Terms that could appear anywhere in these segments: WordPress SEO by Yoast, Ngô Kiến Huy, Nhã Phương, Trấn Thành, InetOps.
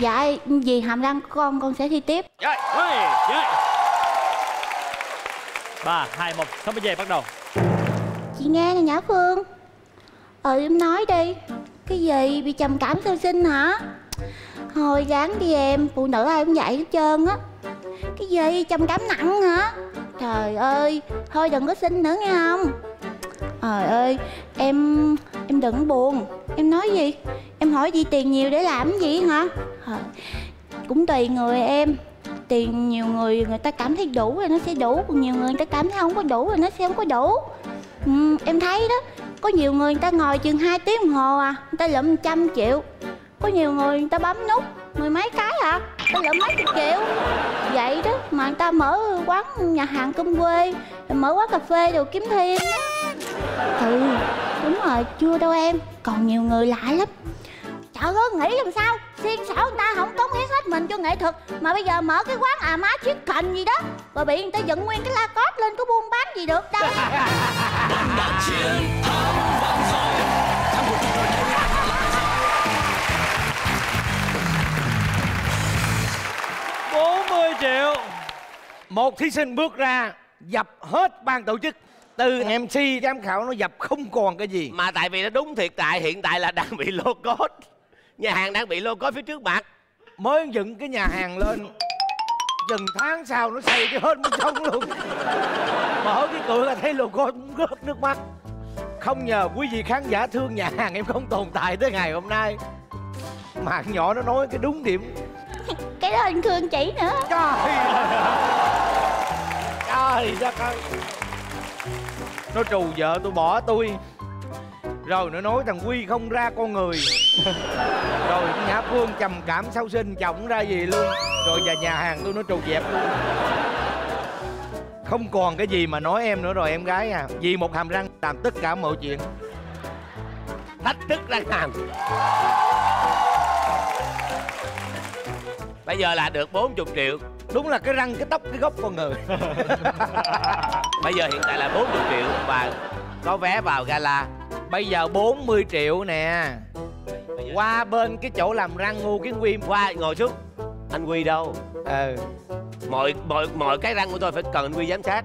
Dạ, vì hàm răng con sẽ thi tiếp. Rồi, rồi. 3, 2, 1, 60 giây bắt đầu. Chị nghe nè Nhã Phương. Em nói đi. Cái gì bị trầm cảm sơ sinh hả? Hồi dáng đi em, phụ nữ ai cũng vậy hết trơn á. Cái gì trầm cảm nặng hả? Trời ơi, thôi đừng có xin nữa nghe không? Trời ơi, em đừng buồn. Em nói gì? Em hỏi gì tiền nhiều để làm gì hả? Cũng tùy người em. Tiền nhiều người ta cảm thấy đủ rồi nó sẽ đủ. Còn nhiều người ta cảm thấy không có đủ rồi nó sẽ không có đủ. Em thấy đó, có nhiều người ta ngồi chừng 2 tiếng đồng hồ à, người ta lượm 100 triệu. Có nhiều người người ta bấm nút mười mấy cái hả, người ta lượm mấy chục triệu. Vậy đó mà người ta mở quán nhà hàng cơm quê, mở quán cà phê đồ kiếm thêm. Ừ, đúng rồi, chưa đâu em. Còn nhiều người lạ lắm. Trời ơi, nghĩ làm sao siêng xảo người ta không cống hiến hết mình cho nghệ thuật mà bây giờ mở cái quán à má chiếc cành gì đó rồi bị người ta dựng nguyên cái la cót lên, có buôn bán gì được đâu. triệu. Một thí sinh bước ra dập hết ban tổ chức, từ MC giám khảo nó dập không còn cái gì. Mà tại vì nó đúng thiệt, tại hiện tại là đang bị lô cốt, nhà hàng đang bị lô cốt phía trước mặt. Mới dựng cái nhà hàng lên chừng tháng sau nó xây cái hết bên trong luôn. Mở cái cửa là thấy lô cốt rớt nước mắt. Không nhờ quý vị khán giả thương nhà hàng em không tồn tại tới ngày hôm nay. Mà nhỏ nó nói cái đúng điểm. Cái đó anh thương chỉ nữa. Trời đất ơi, nó trù vợ tôi bỏ tôi, rồi nó nói thằng Huy không ra con người. Rồi Nhã Phương trầm cảm sau sinh chồng ra gì luôn. Rồi và nhà hàng tôi nó trù dẹp luôn. Không còn cái gì mà nói em nữa rồi em gái à. Vì một hàm răng làm tất cả mọi chuyện. Thách thức răng hàm. Bây giờ là được 40 triệu. Đúng là cái răng, cái tóc, cái gốc con người. Bây giờ hiện tại là 40 triệu và có vé vào gala. Bây giờ 40 triệu nè. Qua bên cái chỗ làm răng Ngô Kiến Huy, qua ngồi xuống. Anh Huy đâu? Mọi cái răng của tôi phải cần anh Huy giám sát.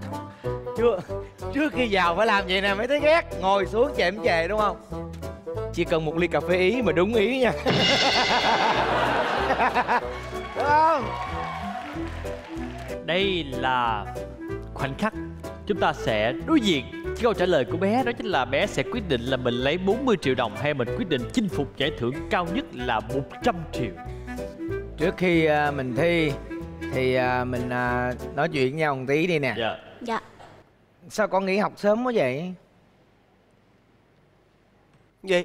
Trước khi vào phải làm vậy nè mới thấy ghét. Ngồi xuống chệm chề đúng không? Chỉ cần một ly cà phê Ý mà đúng ý nha. Đây là khoảnh khắc chúng ta sẽ đối diện cái câu trả lời của bé, đó chính là bé sẽ quyết định là mình lấy 40 triệu đồng hay mình quyết định chinh phục giải thưởng cao nhất là 100 triệu. Trước khi mình thi thì mình nói chuyện với nhau một tí đi nè. Dạ. Sao con nghỉ học sớm quá vậy? Gì?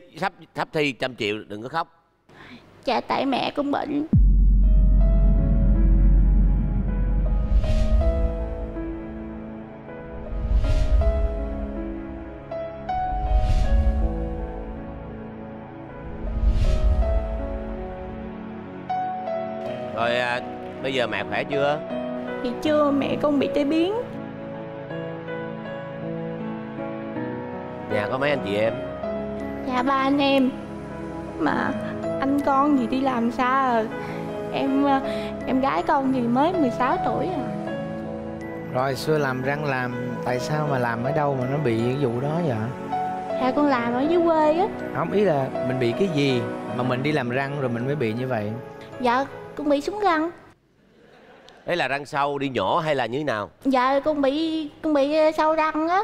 Sắp thi 100 triệu, đừng có khóc. Dạ tại mẹ cũng bệnh. Rồi bây giờ mẹ khỏe chưa? Thì chưa, mẹ con bị tai biến. Nhà có mấy anh chị em? Dạ 3 anh em. Mà anh con thì đi làm xa rồi. Em gái con thì mới 16 tuổi rồi. Rồi xưa làm răng làm, tại sao mà làm ở đâu mà nó bị cái vụ đó vậy? Dạ con làm ở dưới quê á. Không, ý là mình bị cái gì mà mình đi làm răng rồi mình mới bị như vậy? Dạ con bị súng răng. Đấy là răng sâu đi nhỏ hay là như thế nào? Dạ con bị sâu răng á.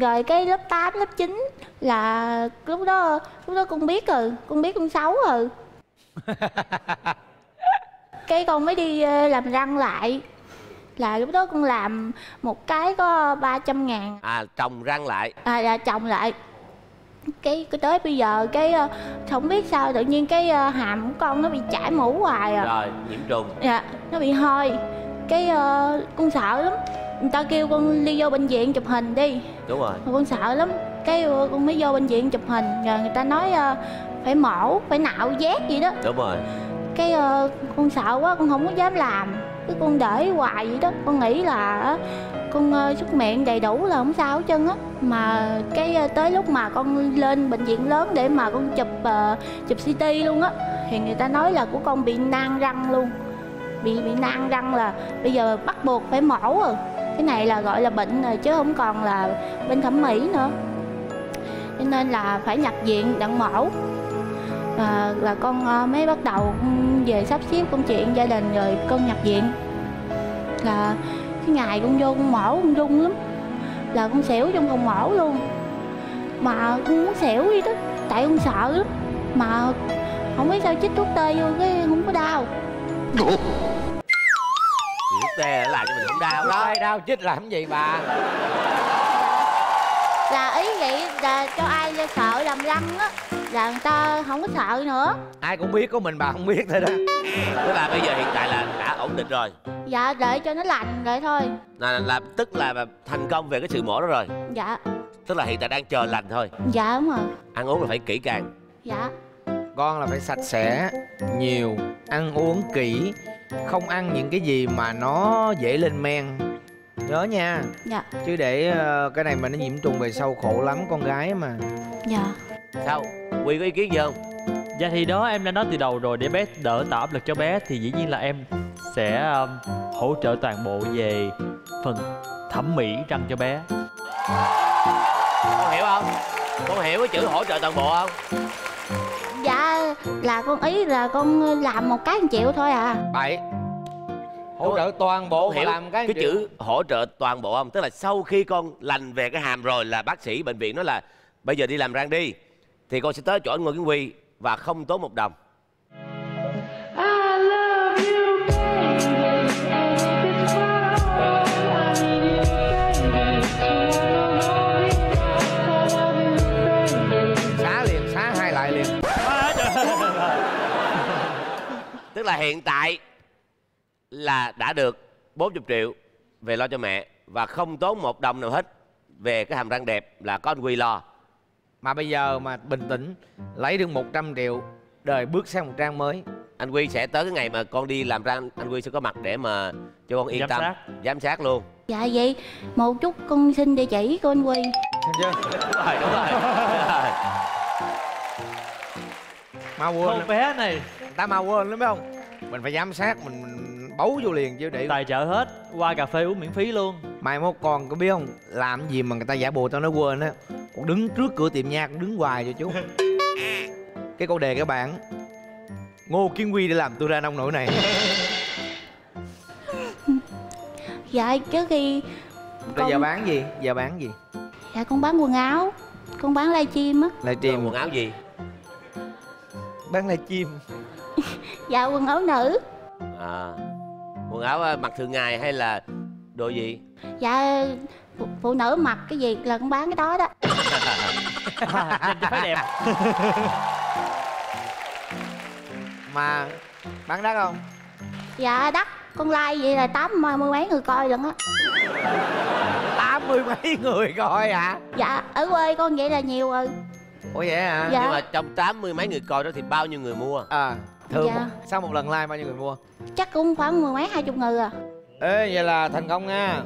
Rồi cái lớp 8, lớp 9 là lúc đó con biết rồi, con xấu rồi. Cái con mới đi làm răng lại. Là lúc đó con làm một cái có 300 ngàn. À, trồng răng lại. À là trồng lại. Cái tới bây giờ cái không biết sao tự nhiên cái hàm của con nó bị chảy mũ hoài à. Rồi nhiễm trùng. Dạ nó bị hôi. Cái con sợ lắm. Người ta kêu con đi vô bệnh viện chụp hình đi. Đúng rồi. Con sợ lắm. Cái con mới vô bệnh viện chụp hình. Rồi người ta nói phải mổ, phải nạo vét gì đó. Đúng rồi. Cái con sợ quá, con không có dám làm. Cái con để hoài vậy đó. Con nghĩ là con xúc miệng đầy đủ là không sao hết trơn á. Mà cái tới lúc mà con lên bệnh viện lớn để mà con chụp CT luôn á thì người ta nói là của con bị nang răng luôn, bị nang răng là bây giờ bắt buộc phải mổ rồi. Cái này là gọi là bệnh rồi chứ không còn là bên thẩm mỹ nữa, cho nên là phải nhập viện đặng mổ. Là con mới bắt đầu về sắp xếp công chuyện gia đình rồi con nhập viện. Là cái ngày con vô con mổ con run lắm, là con xỉu trong phòng mổ luôn, mà con muốn xỉu đi đó, tại con sợ lắm, mà không biết sao chích thuốc tê vô cái không có đau. Thuốc tê làm cho mình không đau đó, đau chích làm gì bà. Là ý vậy là cho ai là sợ làm răng á là người ta không có sợ nữa. Ai cũng biết, có mình bà không biết thôi đó. Thế là bây giờ hiện tại là đã ổn định rồi? Dạ, để cho nó lành vậy thôi. Là tức là bà thành công về cái sự mổ đó rồi? Dạ. Tức là hiện tại đang chờ lành thôi? Dạ đúng rồi. Ăn uống là phải kỹ càng? Dạ. Con là phải sạch sẽ, nhiều, ăn uống kỹ, không ăn những cái gì mà nó dễ lên men, nhớ nha. Dạ. Chứ để cái này mà nó nhiễm trùng về sau khổ lắm con gái mà. Dạ. Sao? Quy có ý kiến gì không? Dạ thì đó, em đã nói từ đầu rồi, để bé đỡ tạo áp lực cho bé thì dĩ nhiên là em sẽ hỗ trợ toàn bộ về phần thẩm mỹ răng cho bé. Con hiểu không? Con hiểu cái chữ hỗ trợ toàn bộ không? Dạ là con ý là con làm một cái 1 triệu thôi à. Vậy hỗ trợ toàn bộ, hiểu làm cái chữ hỗ trợ toàn bộ không? Tức là sau khi con lành về cái hàm rồi là bác sĩ bệnh viện nói là bây giờ đi làm răng đi, thì con sẽ tới chỗ anh Ngô Kiến Huy và không tốn 1 đồng. Xá liền, xá 2 lại liền. Tức là hiện tại là đã được 40 triệu về lo cho mẹ và không tốn 1 đồng nào hết. Về cái hàm răng đẹp là có anh Huy lo. Mà bây giờ mà bình tĩnh lấy được 100 triệu đời bước sang một trang mới. Anh Huy sẽ tới cái ngày mà con đi làm răng, anh Huy sẽ có mặt để mà cho con yên tâm giám sát luôn. Dạ vậy một chút con xin địa chỉ của anh Huy. Dạ. Đúng rồi. Mà quên con bé này, ta mà quên lắm phải không? Mình phải giám sát, mình bấu vô liền chứ để tài trợ hết, qua cà phê uống miễn phí luôn. Mai mốt con có biết không, làm gì mà người ta giả bộ tao nói quên á, con đứng trước cửa tiệm nha, con đứng hoài cho chú. Cái câu đề các bạn Ngô Kiến Huy để làm tôi ra nông nổi này. Dạ trước khi con... Giờ bán gì? Dạ con bán quần áo, con bán livestream á. Livestream quần áo gì? Bán livestream. Dạ quần áo nữ. Quần áo mặc thường ngày hay là đồ gì? Dạ phụ nữ mặc cái gì là con bán cái đó đó. Nhìn cho phải đẹp. Mà bán đắt không? Dạ đắt, con like vậy là 80 mấy người coi lận á. 80 mấy người coi hả? Dạ ở quê con vậy là nhiều rồi. Ủa vậy hả? Dạ. Nhưng mà trong 80 mấy người coi đó thì bao nhiêu người mua? Thường dạ. Sau một lần like bao nhiêu người mua? Chắc cũng khoảng 10 mấy 20 người à. Ê vậy là thành công nha.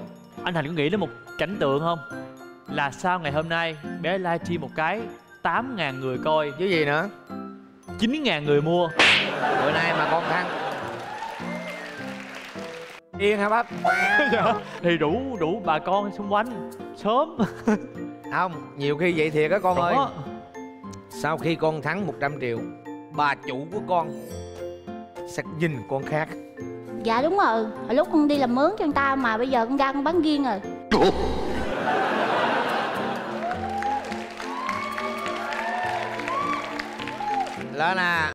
Anh Thành có nghĩ đến một cảnh tượng không? Là sau ngày hôm nay bé livestream một cái 8.000 người coi chứ gì nữa, 9.000 người mua. Bữa nay mà con thăng yên hả bác? Dạ. Thì đủ bà con xung quanh sớm. Không, nhiều khi vậy thiệt á con. Đúng ơi đó. Sau khi con thắng 100 triệu bà chủ của con sẽ nhìn con khác. Dạ đúng rồi, hồi lúc con đi làm mướn cho người ta mà bây giờ con ra con bán riêng rồi. Lên à.